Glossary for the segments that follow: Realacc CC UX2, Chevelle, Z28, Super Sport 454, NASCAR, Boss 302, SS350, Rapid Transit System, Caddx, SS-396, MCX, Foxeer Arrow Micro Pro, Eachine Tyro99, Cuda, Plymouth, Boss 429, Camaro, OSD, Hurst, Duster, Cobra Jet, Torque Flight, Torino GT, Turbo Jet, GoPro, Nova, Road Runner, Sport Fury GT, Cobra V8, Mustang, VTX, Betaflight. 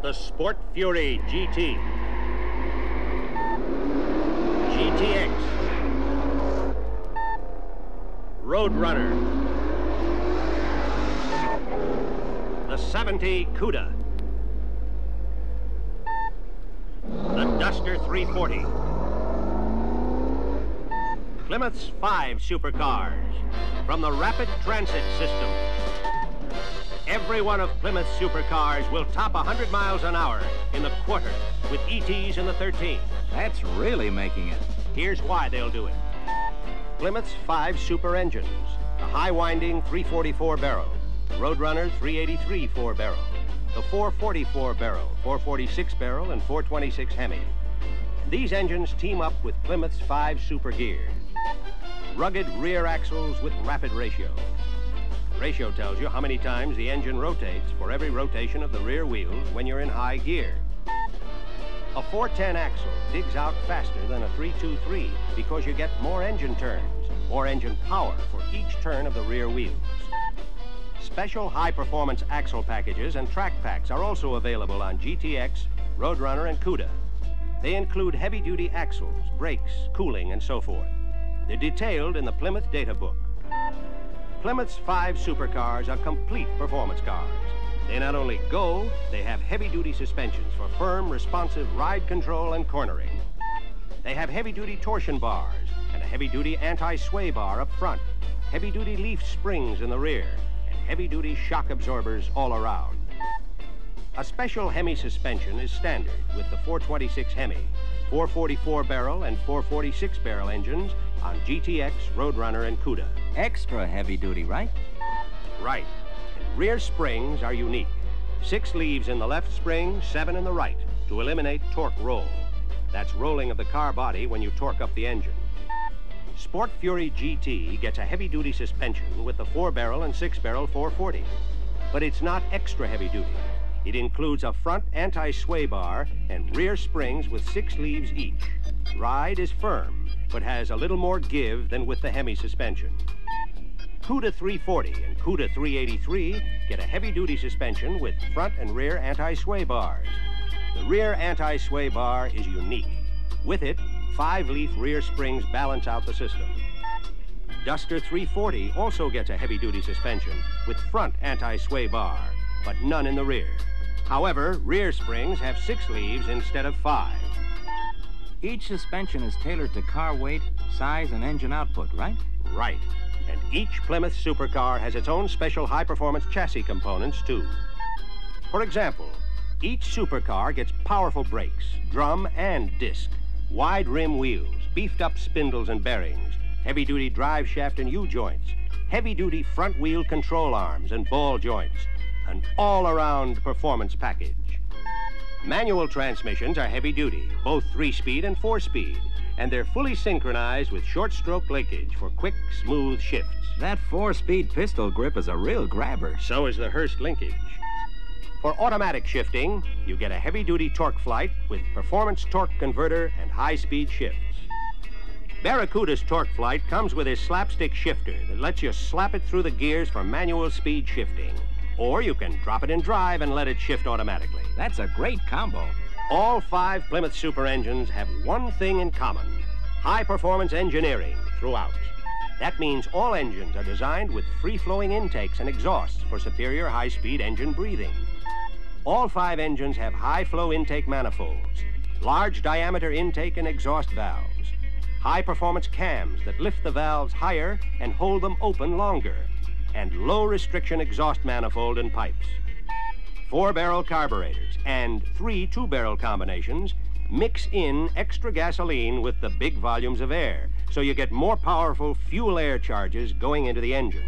The Sport Fury GT, GTX, Road Runner, the 70 Cuda, the Duster 340, Plymouth's 5 supercars from the Rapid Transit System. Every one of Plymouth's supercars will top 100 miles an hour in the quarter with ETs in the 13. That's really making it. Here's why they'll do it. Plymouth's 5 super engines, the high-winding 344 barrel, Road Runner 383 4-barrel, the 444 barrel, 446 barrel, and 426 Hemi. These engines team up with Plymouth's 5 super gears. Rugged rear axles with rapid ratio. Ratio tells you how many times the engine rotates for every rotation of the rear wheels when you're in high gear. A 410 axle digs out faster than a 323 because you get more engine turns, more engine power for each turn of the rear wheels. Special high-performance axle packages and track packs are also available on GTX, Road Runner, and Cuda. They include heavy-duty axles, brakes, cooling, and so forth. They're detailed in the Plymouth data book. Plymouth's 5 supercars are complete performance cars. They not only go, they have heavy-duty suspensions for firm, responsive ride control and cornering. They have heavy-duty torsion bars and a heavy-duty anti-sway bar up front, heavy-duty leaf springs in the rear, and heavy-duty shock absorbers all around. A special Hemi suspension is standard with the 426 Hemi, 444 barrel and 446 barrel engines on GTX, Road Runner, and Cuda. Extra heavy duty, right? Right. And rear springs are unique. 6 leaves in the left spring, 7 in the right, to eliminate torque roll. That's rolling of the car body when you torque up the engine. Sport Fury GT gets a heavy duty suspension with the 4-barrel and 6-barrel 440. But it's not extra heavy duty. It includes a front anti-sway bar and rear springs with 6 leaves each. Ride is firm, but has a little more give than with the Hemi suspension. Cuda 340 and Cuda 383 get a heavy-duty suspension with front and rear anti-sway bars. The rear anti-sway bar is unique. With it, 5-leaf rear springs balance out the system. Duster 340 also gets a heavy-duty suspension with front anti-sway bar, but none in the rear. However, rear springs have 6 leaves instead of 5. Each suspension is tailored to car weight, size, and engine output, right? Right. And each Plymouth supercar has its own special high-performance chassis components, too. For example, each supercar gets powerful brakes, drum and disc, wide rim wheels, beefed-up spindles and bearings, heavy-duty drive shaft and U-joints, heavy-duty front wheel control arms and ball joints, an all-around performance package. Manual transmissions are heavy-duty, both 3-speed and 4-speed, and they're fully synchronized with short-stroke linkage for quick, smooth shifts. That 4-speed pistol grip is a real grabber. So is the Hurst linkage. For automatic shifting, you get a heavy-duty torque flight with performance torque converter and high-speed shifts. Barracuda's torque flight comes with his slapstick shifter that lets you slap it through the gears for manual speed shifting. Or you can drop it in drive and let it shift automatically. That's a great combo. All 5 Plymouth super engines have one thing in common: high-performance engineering throughout. That means all engines are designed with free-flowing intakes and exhausts for superior high-speed engine breathing. All 5 engines have high-flow intake manifolds, large diameter intake and exhaust valves, high-performance cams that lift the valves higher and hold them open longer, and low-restriction exhaust manifold and pipes. 4-barrel carburetors and 3 2-barrel combinations mix in extra gasoline with the big volumes of air, so you get more powerful fuel-air charges going into the engine.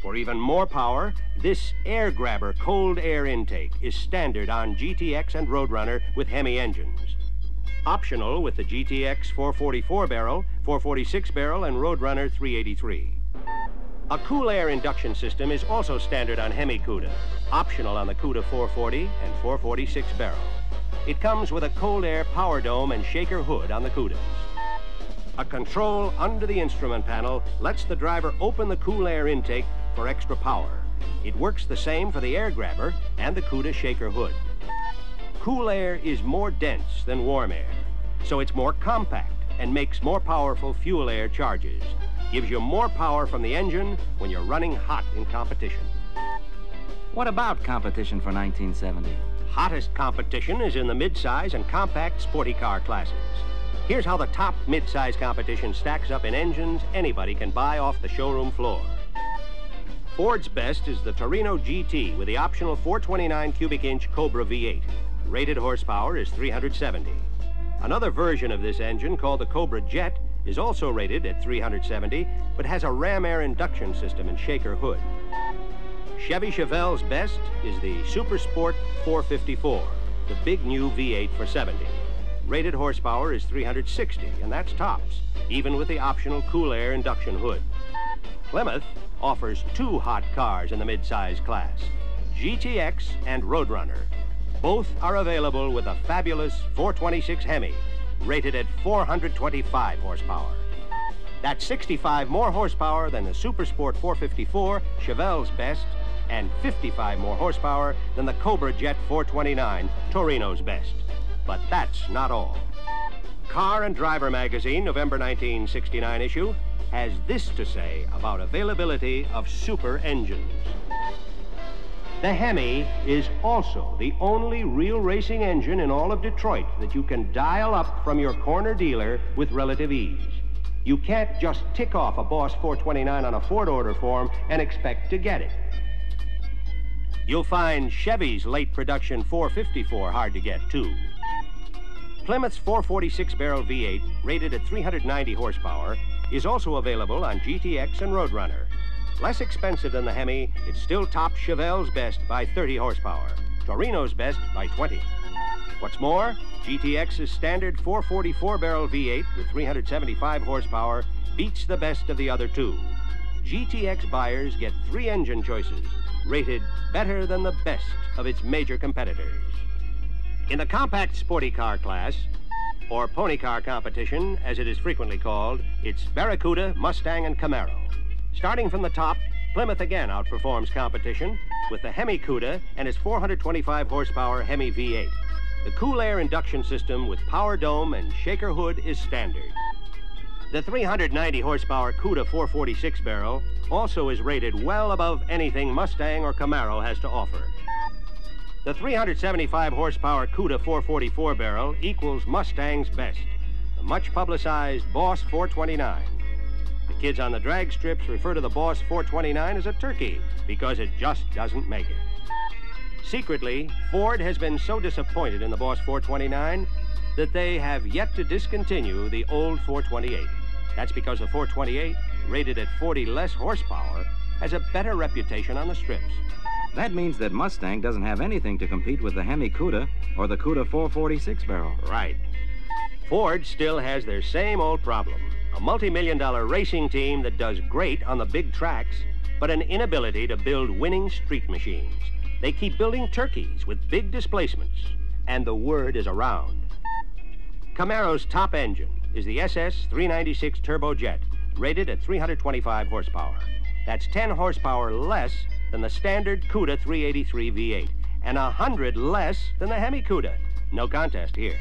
For even more power, this air grabber cold air intake is standard on GTX and Road Runner with Hemi engines. Optional with the GTX 444-barrel, 446-barrel, and Road Runner 383. A cool air induction system is also standard on Hemi Cuda, optional on the Cuda 440 and 446 barrel. It comes with a cold air power dome and shaker hood on the Cudas. A control under the instrument panel lets the driver open the cool air intake for extra power. It works the same for the air grabber and the Cuda shaker hood. Cool air is more dense than warm air, so it's more compact and makes more powerful fuel air charges. Gives you more power from the engine when you're running hot in competition. What about competition for 1970? Hottest competition is in the midsize and compact sporty car classes. Here's how the top midsize competition stacks up in engines anybody can buy off the showroom floor. Ford's best is the Torino GT with the optional 429 cubic inch Cobra V8. Rated horsepower is 370. Another version of this engine, called the Cobra Jet, is also rated at 370, but has a ram air induction system and shaker hood. Chevy Chevelle's best is the Super Sport 454, the big new V8 for 70. Rated horsepower is 360, and that's tops, even with the optional cool air induction hood. Plymouth offers two hot cars in the midsize class, GTX and Road Runner. Both are available with a fabulous 426 Hemi, rated at 425 horsepower. That's 65 more horsepower than the Super Sport 454, Chevelle's best, and 55 more horsepower than the Cobra Jet 429, Torino's best. But that's not all. Car and Driver magazine, November 1969 issue, has this to say about availability of super engines. The Hemi is also the only real racing engine in all of Detroit that you can dial up from your corner dealer with relative ease. You can't just tick off a Boss 429 on a Ford order form and expect to get it. You'll find Chevy's late production 454 hard to get, too. Plymouth's 446 barrel V8, rated at 390 horsepower, is also available on GTX and Road Runner. Less expensive than the Hemi, it still tops Chevelle's best by 30 horsepower, Torino's best by 20. What's more, GTX's standard 444 barrel V8 with 375 horsepower beats the best of the other two. GTX buyers get three engine choices, rated better than the best of its major competitors. In the compact sporty car class, or pony car competition as it is frequently called, it's Barracuda, Mustang, and Camaro. Starting from the top, Plymouth again outperforms competition with the Hemi Cuda and its 425 horsepower Hemi V8. The cool air induction system with power dome and shaker hood is standard. The 390 horsepower Cuda 446 barrel also is rated well above anything Mustang or Camaro has to offer. The 375 horsepower Cuda 444 barrel equals Mustang's best, the much publicized Boss 429. The kids on the drag strips refer to the Boss 429 as a turkey because it just doesn't make it. Secretly, Ford has been so disappointed in the Boss 429 that they have yet to discontinue the old 428. That's because the 428, rated at 40 less horsepower, has a better reputation on the strips. That means that Mustang doesn't have anything to compete with the Hemi Cuda or the Cuda 446 barrel. Right. Ford still has their same old problem, a multi-million-dollar racing team that does great on the big tracks, but an inability to build winning street machines. They keep building turkeys with big displacements, and the word is around. Camaro's top engine is the SS-396 Turbo Jet, rated at 325 horsepower. That's 10 horsepower less than the standard Cuda 383 V8, and 100 less than the Hemi Cuda. No contest here.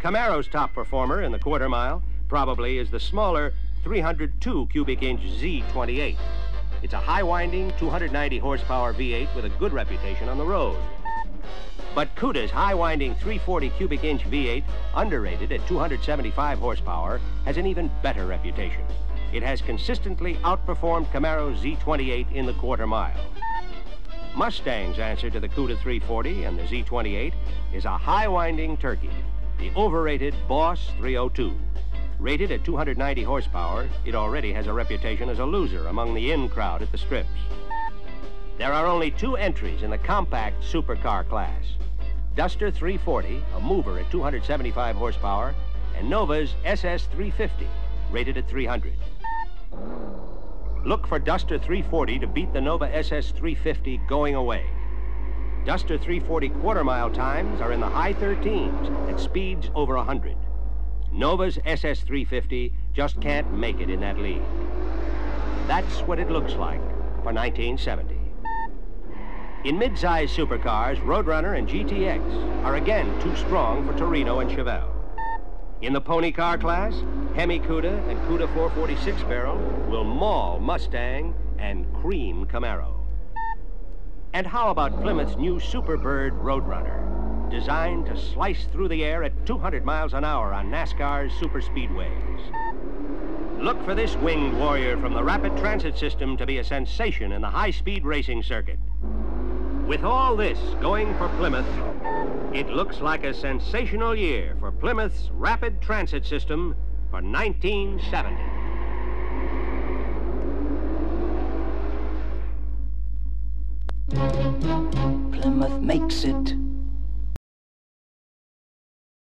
Camaro's top performer in the quarter mile probably is the smaller 302 cubic inch Z28. It's a high-winding 290 horsepower V8 with a good reputation on the road. But Cuda's high-winding 340 cubic inch V8, underrated at 275 horsepower, has an even better reputation. It has consistently outperformed Camaro's Z28 in the quarter mile. Mustang's answer to the Cuda 340 and the Z28 is a high-winding turkey, the overrated Boss 302. Rated at 290 horsepower, it already has a reputation as a loser among the in crowd at the strips. There are only two entries in the compact supercar class. Duster 340, a mover at 275 horsepower, and Nova's SS350, rated at 300. Look for Duster 340 to beat the Nova SS350 going away. Duster 340 quarter-mile times are in the high 13s at speeds over 100. Nova's SS350 just can't make it in that league. That's what it looks like for 1970. In mid-size supercars, Road Runner and GTX are again too strong for Torino and Chevelle. In the pony car class, Hemi Cuda and Cuda 446 barrel will maul Mustang and cream Camaro. And how about Plymouth's new Superbird Road Runner, designed to slice through the air at 200 miles an hour on NASCAR's superspeedways? Look for this winged warrior from the Rapid Transit System to be a sensation in the high-speed racing circuit. With all this going for Plymouth, it looks like a sensational year for Plymouth's Rapid Transit System for 1970. Plymouth makes it.